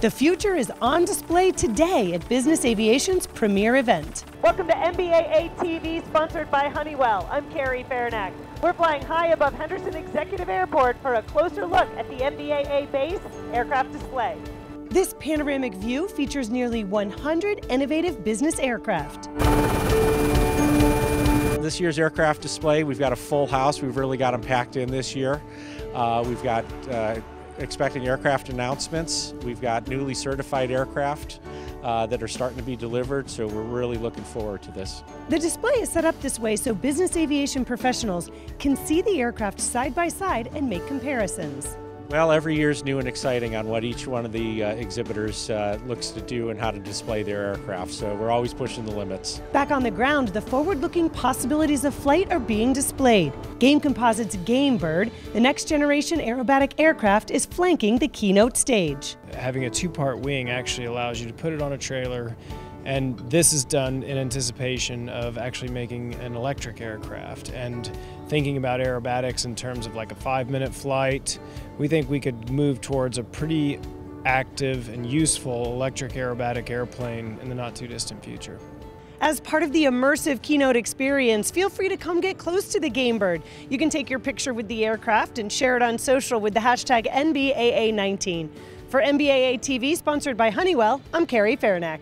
The future is on display today at Business Aviation's premier event. Welcome to MBAA TV, sponsored by Honeywell. I'm Carrie Farenak. We're flying high above Henderson Executive Airport for a closer look at the MBAA base aircraft display. This panoramic view features nearly 100 innovative business aircraft. This year's aircraft display, we've got a full house. We've really got them packed in this year. We've got expecting aircraft announcements. We've got newly certified aircraft that are starting to be delivered, so we're really looking forward to this. The display is set up this way so business aviation professionals can see the aircraft side by side and make comparisons. Well, every year is new and exciting on what each one of the exhibitors looks to do and how to display their aircraft, so we're always pushing the limits. Back on the ground, the forward-looking possibilities of flight are being displayed. Game Composites' GameBird, the next-generation aerobatic aircraft, is flanking the keynote stage. Having a two-part wing actually allows you to put it on a trailer, and this is done in anticipation of actually making an electric aircraft and thinking about aerobatics in terms of like a 5-minute flight. We think we could move towards a pretty active and useful electric aerobatic airplane in the not too distant future. As part of the immersive keynote experience, feel free to come get close to the GameBird. You can take your picture with the aircraft and share it on social with the hashtag NBAA19. For MBAA TV, sponsored by Honeywell, I'm Carrie Farenak.